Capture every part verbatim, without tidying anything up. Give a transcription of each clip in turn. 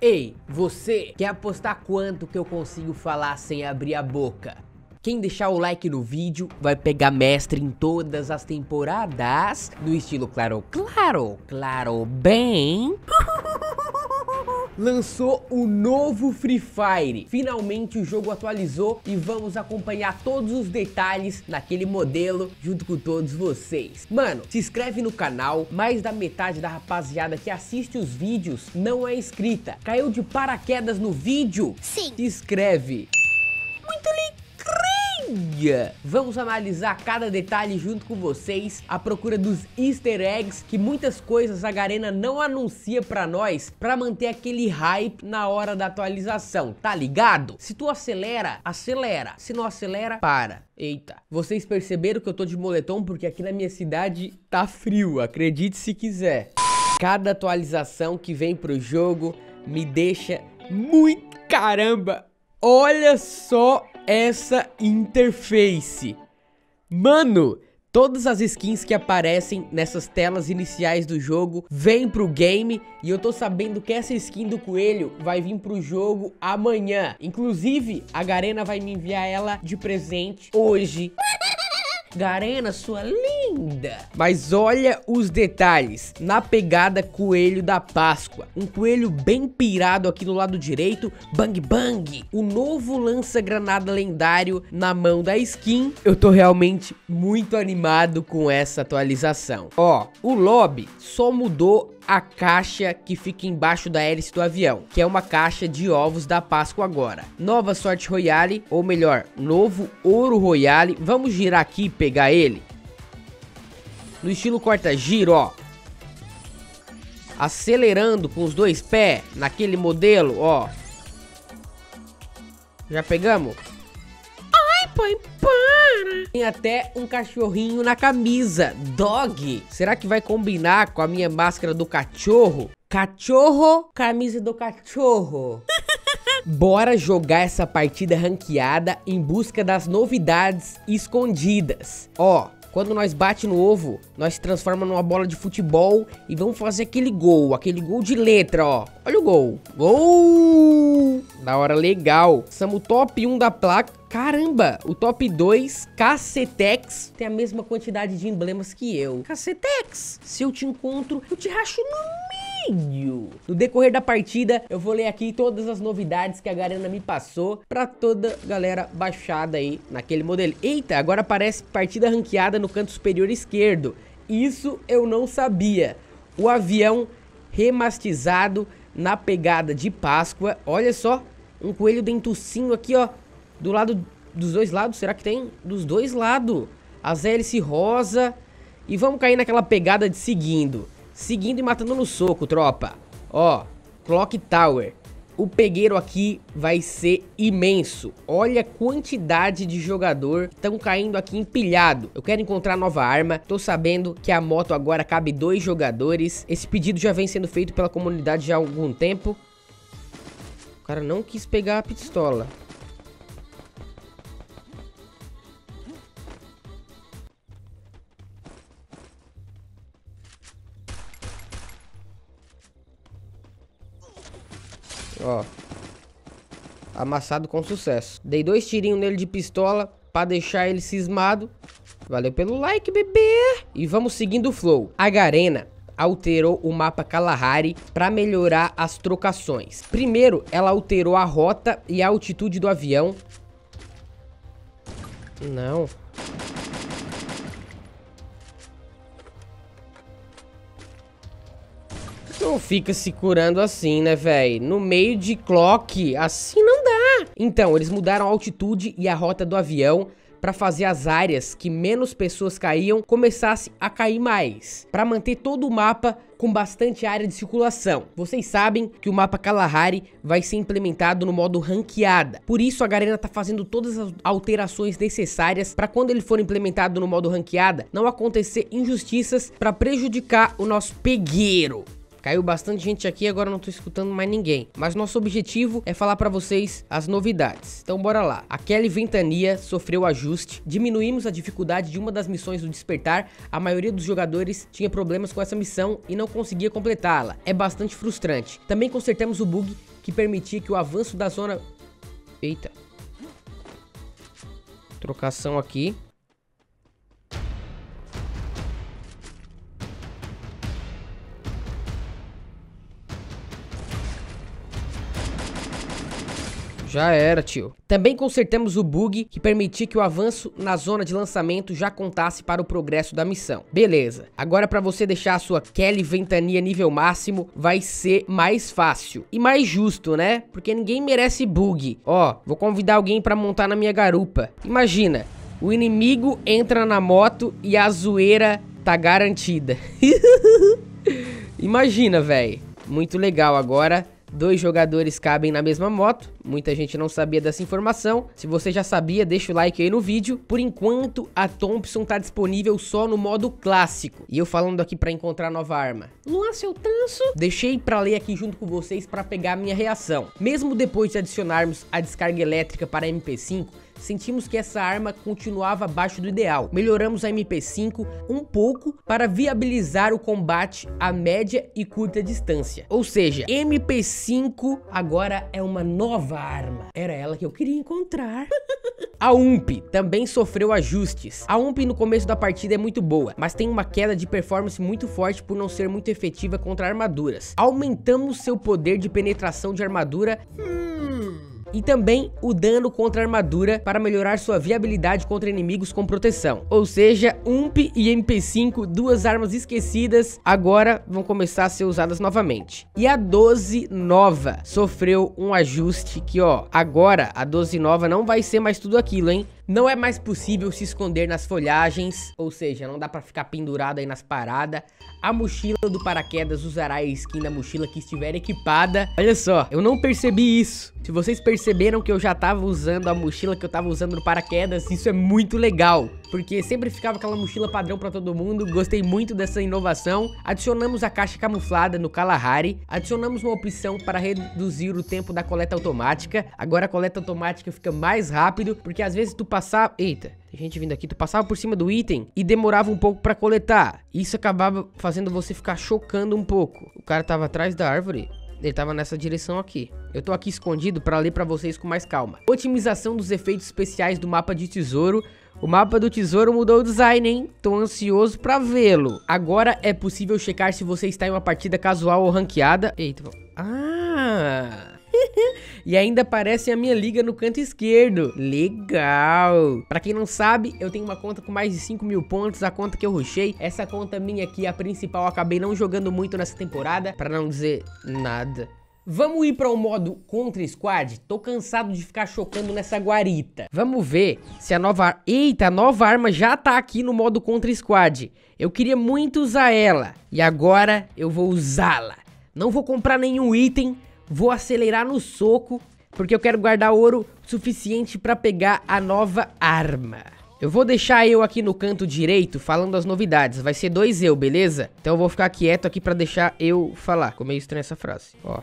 Ei, você, quer apostar quanto que eu consigo falar sem abrir a boca? Quem deixar o like no vídeo vai pegar mestre em todas as temporadas, no estilo claro, claro, claro, bem... Lançou o novo Free Fire. Finalmente o jogo atualizou e vamos acompanhar todos os detalhes naquele modelo junto com todos vocês. Mano, se inscreve no canal. Mais da metade da rapaziada que assiste os vídeos não é inscrita. Caiu de paraquedas no vídeo? Sim. Se inscreve. Muito lindo. Vamos analisar cada detalhe junto com vocês, à procura dos easter eggs, que muitas coisas a Garena não anuncia pra nós, pra manter aquele hype na hora da atualização, tá ligado? Se tu acelera, acelera, se não acelera, para. Eita, vocês perceberam que eu tô de moletom porque aqui na minha cidade tá frio, acredite se quiser. Cada atualização que vem pro jogo me deixa muito caramba. Olha só essa interface. Mano, todas as skins que aparecem nessas telas iniciais do jogo vêm pro game, e eu tô sabendo que essa skin do coelho vai vir pro jogo amanhã. Inclusive, a Garena vai me enviar ela de presente hoje. Garena, sua linda! Mas olha os detalhes, na pegada coelho da Páscoa, um coelho bem pirado aqui no lado direito, bang bang, o novo lança-granada lendário na mão da skin. Eu tô realmente muito animado com essa atualização. Ó, o lobby só mudou a caixa que fica embaixo da hélice do avião, que é uma caixa de ovos da Páscoa agora. Nova sorte royale, ou melhor, novo ouro royale. Vamos girar aqui e pegar ele. No estilo corta-giro, ó. Acelerando com os dois pés, naquele modelo, ó. Já pegamos? Ai, pai, para! Tem até um cachorrinho na camisa, dog. Será que vai combinar com a minha máscara do cachorro? Cachorro, camisa do cachorro. Bora jogar essa partida ranqueada em busca das novidades escondidas. Ó, quando nós bate no ovo, nós se transforma numa bola de futebol e vamos fazer aquele gol, aquele gol de letra, ó. Olha o gol. Gol! Da hora, legal. Somos o top um da placa. Caramba, o top dois, Cacetex, tem a mesma quantidade de emblemas que eu. Cacetex, se eu te encontro, eu te racho no meio. No decorrer da partida, eu vou ler aqui todas as novidades que a Garena me passou pra toda galera baixada aí naquele modelo. Eita, agora aparece partida ranqueada no canto superior esquerdo. Isso eu não sabia. O avião remastizado na pegada de Páscoa. Olha só, um coelho dentucinho aqui, ó. Do lado, dos dois lados, será que tem? Dos dois lados. As hélice rosa. E vamos cair naquela pegada de seguindo. Seguindo e matando no soco, tropa. Ó, Clock Tower. O pegueiro aqui vai ser imenso. Olha a quantidade de jogador que estão caindo aqui empilhado. Eu quero encontrar nova arma. Tô sabendo que a moto agora cabe dois jogadores. Esse pedido já vem sendo feito pela comunidade já há algum tempo. O cara não quis pegar a pistola. Ó, amassado com sucesso. Dei dois tirinhos nele de pistola pra deixar ele cismado. Valeu pelo like, bebê. E vamos seguindo o flow. A Garena alterou o mapa Kalahari pra melhorar as trocações. Primeiro, ela alterou a rota e a altitude do avião. Não. Não fica se curando assim, né, velho? No meio de clock, assim não dá. Então, eles mudaram a altitude e a rota do avião pra fazer as áreas que menos pessoas caíam começassem a cair mais, pra manter todo o mapa com bastante área de circulação. Vocês sabem que o mapa Kalahari vai ser implementado no modo ranqueada. Por isso a Garena tá fazendo todas as alterações necessárias para quando ele for implementado no modo ranqueada não acontecer injustiças para prejudicar o nosso pegueiro. Caiu bastante gente aqui, agora não tô escutando mais ninguém. Mas nosso objetivo é falar pra vocês as novidades. Então bora lá. A Kelly Ventania sofreu ajuste. Diminuímos a dificuldade de uma das missões do Despertar. A maioria dos jogadores tinha problemas com essa missão e não conseguia completá-la. É bastante frustrante. Também consertamos o bug que permitia que o avanço da zona... Eita. Trocação aqui. Já era, tio. Também consertamos o bug que permitia que o avanço na zona de lançamento já contasse para o progresso da missão. Beleza. Agora para você deixar a sua Kelly Ventania nível máximo, vai ser mais fácil. E mais justo, né? Porque ninguém merece bug. Ó, vou convidar alguém para montar na minha garupa. Imagina, o inimigo entra na moto e a zoeira tá garantida. Imagina, velho. Muito legal agora. Dois jogadores cabem na mesma moto. Muita gente não sabia dessa informação. Se você já sabia, deixa o like aí no vídeo. Por enquanto, a Thompson tá disponível só no modo clássico. E eu falando aqui pra encontrar nova arma. Luan, seu tanso. Deixei pra ler aqui junto com vocês pra pegar a minha reação. Mesmo depois de adicionarmos a descarga elétrica para a M P cinco, sentimos que essa arma continuava abaixo do ideal. Melhoramos a M P cinco um pouco para viabilizar o combate a média e curta distância. Ou seja, M P cinco agora é uma nova arma. Era ela que eu queria encontrar. A U M P também sofreu ajustes. A U M P no começo da partida é muito boa, mas tem uma queda de performance muito forte por não ser muito efetiva contra armaduras. Aumentamos seu poder de penetração de armadura. Hum... E também o dano contra a armadura para melhorar sua viabilidade contra inimigos com proteção. Ou seja, U M P e M P cinco, duas armas esquecidas, agora vão começar a ser usadas novamente. E a doze Nova sofreu um ajuste que, ó, agora a doze Nova não vai ser mais tudo aquilo, hein? Não é mais possível se esconder nas folhagens, ou seja, não dá pra ficar pendurado aí nas paradas. A mochila do paraquedas usará a skin da mochila que estiver equipada. Olha só, eu não percebi isso. Se vocês perceberam que eu já tava usando a mochila que eu tava usando no paraquedas, isso é muito legal. Porque sempre ficava aquela mochila padrão pra todo mundo. Gostei muito dessa inovação. Adicionamos a caixa camuflada no Kalahari. Adicionamos uma opção para reduzir o tempo da coleta automática. Agora a coleta automática fica mais rápido, porque às vezes tu passa... Passava... Eita, tem gente vindo aqui. Tu passava por cima do item e demorava um pouco pra coletar. Isso acabava fazendo você ficar chocando um pouco. O cara tava atrás da árvore. Ele tava nessa direção aqui. Eu tô aqui escondido pra ler pra vocês com mais calma. Otimização dos efeitos especiais do mapa de tesouro. O mapa do tesouro mudou o design, hein? Tô ansioso pra vê-lo. Agora é possível checar se você está em uma partida casual ou ranqueada. Eita, ah... E ainda aparece a minha liga no canto esquerdo. Legal. Pra quem não sabe, eu tenho uma conta com mais de cinco mil pontos. A conta que eu rushei. Essa conta minha aqui, a principal, eu acabei não jogando muito nessa temporada, pra não dizer nada. Vamos ir para o modo Contra Squad? Tô cansado de ficar chocando nessa guarita. Vamos ver se a nova... Eita, a nova arma já tá aqui no modo Contra Squad. Eu queria muito usar ela. E agora eu vou usá-la. Não vou comprar nenhum item. Vou acelerar no soco, porque eu quero guardar ouro suficiente pra pegar a nova arma. Eu vou deixar eu aqui no canto direito falando as novidades. Vai ser dois eu, beleza? Então eu vou ficar quieto aqui pra deixar eu falar. Ficou meio estranha essa frase. Ó,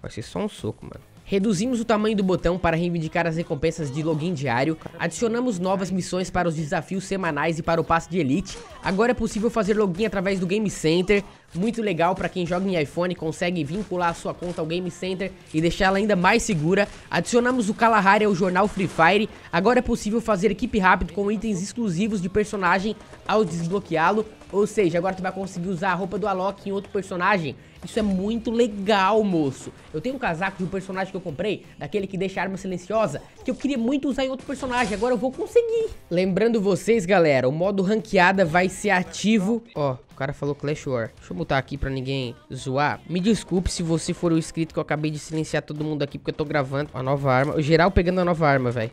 vai ser só um soco, mano. Reduzimos o tamanho do botão para reivindicar as recompensas de login diário. Adicionamos novas missões para os desafios semanais e para o passe de elite. Agora é possível fazer login através do Game Center. Muito legal para quem joga em iPhone, consegue vincular a sua conta ao Game Center e deixá-la ainda mais segura. Adicionamos o Kalahari ao jornal Free Fire. Agora é possível fazer equipe rápido com itens exclusivos de personagem ao desbloqueá-lo. Ou seja, agora tu vai conseguir usar a roupa do Alok em outro personagem. Isso é muito legal, moço. Eu tenho um casaco de um personagem que eu comprei, daquele que deixa a arma silenciosa, que eu queria muito usar em outro personagem. Agora eu vou conseguir. Lembrando vocês, galera, o modo ranqueada vai ser ativo. Ó, o cara falou Clash War. Deixa eu botar aqui pra ninguém zoar. Me desculpe se você for o inscrito que eu acabei de silenciar todo mundo aqui, porque eu tô gravando a nova arma. O geral pegando a nova arma, velho.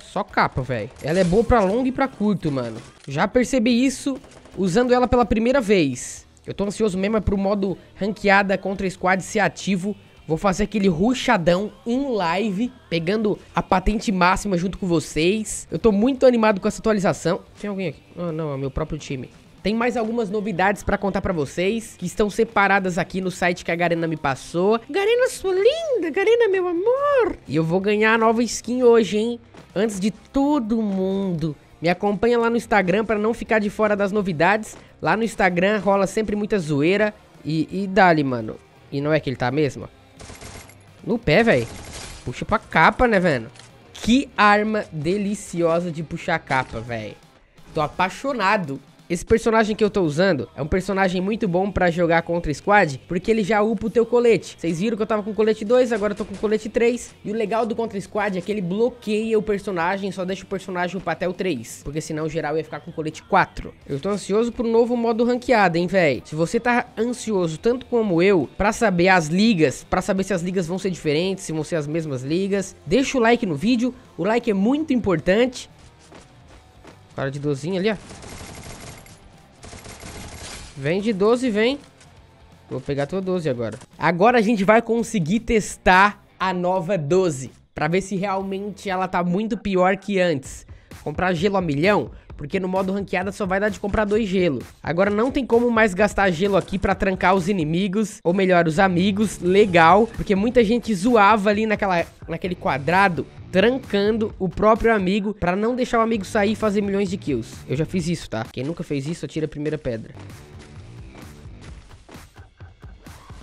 Só capa, velho. Ela é boa pra longo e pra curto, mano. Já percebi isso usando ela pela primeira vez. Eu tô ansioso mesmo é pro modo ranqueada Contra Squad ser ativo. Vou fazer aquele rushadão, um live, pegando a patente máxima junto com vocês. Eu tô muito animado com essa atualização. Tem alguém aqui? Ah, não, é meu próprio time. Tem mais algumas novidades pra contar pra vocês, que estão separadas aqui no site que a Garena me passou. Garena, sua linda! Garena, meu amor! E eu vou ganhar a nova skin hoje, hein? Antes de todo mundo. Me acompanha lá no Instagram pra não ficar de fora das novidades. Lá no Instagram rola sempre muita zoeira. E, e dá-lhe, mano. E não é que ele tá mesmo? No pé, velho. Puxa pra capa, né, velho? Que arma deliciosa de puxar capa, velho. Tô apaixonado. Esse personagem que eu tô usando é um personagem muito bom pra jogar contra squad, porque ele já upa o teu colete. Vocês viram que eu tava com colete dois, agora eu tô com colete três. E o legal do contra squad é que ele bloqueia o personagem, só deixa o personagem upar até o três. Porque senão, geral, ia ficar com colete quatro. Eu tô ansioso pro novo modo ranqueado, hein, véi? Se você tá ansioso, tanto como eu, pra saber as ligas, pra saber se as ligas vão ser diferentes, se vão ser as mesmas ligas, deixa o like no vídeo. O like é muito importante. Cara de dozinho ali, ó. Vem de doze, vem. Vou pegar a tua doze agora. Agora a gente vai conseguir testar a nova doze. Pra ver se realmente ela tá muito pior que antes. Comprar gelo a milhão, porque no modo ranqueada só vai dar de comprar dois gelo. Agora não tem como mais gastar gelo aqui pra trancar os inimigos, ou melhor, os amigos. Legal, porque muita gente zoava ali naquela, naquele quadrado, trancando o próprio amigo pra não deixar o amigo sair e fazer milhões de kills. Eu já fiz isso, tá? Quem nunca fez isso, atira a primeira pedra.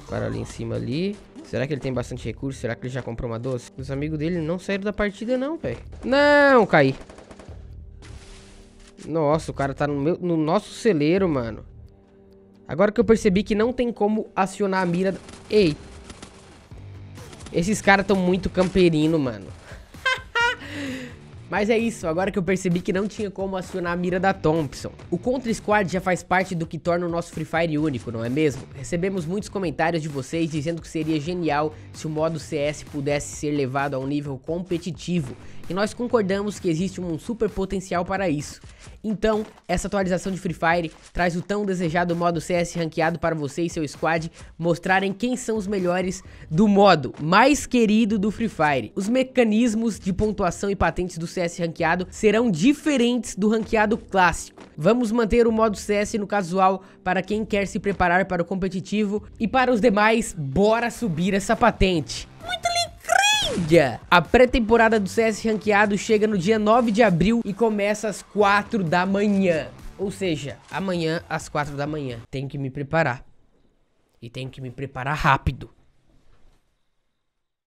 Cara ali em cima ali. Será que ele tem bastante recurso? Será que ele já comprou uma doce? Os amigos dele não saíram da partida não, velho. Não, caí. Nossa, o cara tá no, meu, no nosso celeiro, mano. Agora que eu percebi que não tem como acionar a mira... Ei. Esses caras tão muito camperino, mano. Mas é isso, agora que eu percebi que não tinha como acionar a mira da Thompson. O Contra Squad já faz parte do que torna o nosso Free Fire único, não é mesmo? Recebemos muitos comentários de vocês dizendo que seria genial se o modo C S pudesse ser levado a um nível competitivo. E nós concordamos que existe um super potencial para isso. Então, essa atualização de Free Fire traz o tão desejado modo C S ranqueado para você e seu squad mostrarem quem são os melhores do modo mais querido do Free Fire. Os mecanismos de pontuação e patentes do C S ranqueado serão diferentes do ranqueado clássico. Vamos manter o modo C S no casual para quem quer se preparar para o competitivo e para os demais, bora subir essa patente. Muito incrível! A pré-temporada do C S ranqueado chega no dia nove de abril e começa às quatro da manhã. Ou seja, amanhã às quatro da manhã. Tenho que me preparar. E tenho que me preparar rápido.